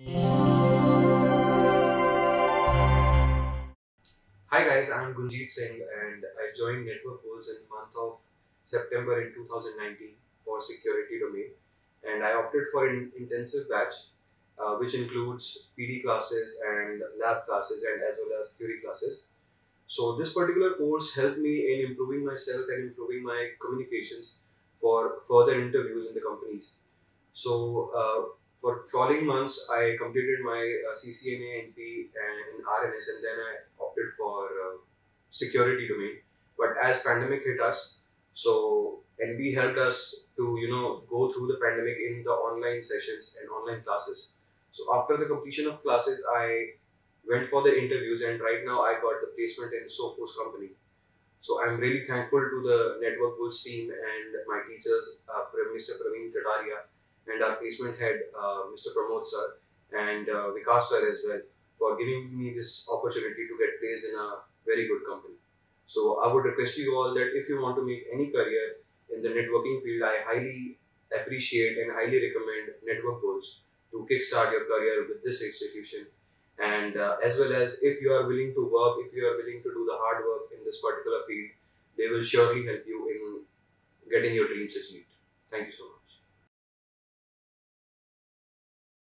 Hi guys, I am Gunjit Singh and I joined Network Bulls in the month of September in 2019 for security domain, and I opted for an intensive batch which includes PD classes and lab classes and as well as theory classes. So this particular course helped me in improving myself and improving my communications for further interviews in the companies. So for following months, I completed my CCNA, NP and RNS, and then I opted for security domain. But as pandemic hit us, so NP helped us to go through the pandemic in the online sessions and online classes. So after the completion of classes, I went for the interviews, and right now I got the placement in Sophos company. So I'm really thankful to the Network Bulls team and my teachers, Mr. Praveen Kataria, and our placement head, Mr. Pramod sir, and Vikas sir as well, for giving me this opportunity to get placed in a very good company. So I would request you all that if you want to make any career in the networking field, I highly appreciate and highly recommend Network Bulls to kickstart your career with this institution. And as well as if you are willing to work, if you are willing to do the hard work in this particular field, they will surely help you in getting your dreams achieved. Thank you so much.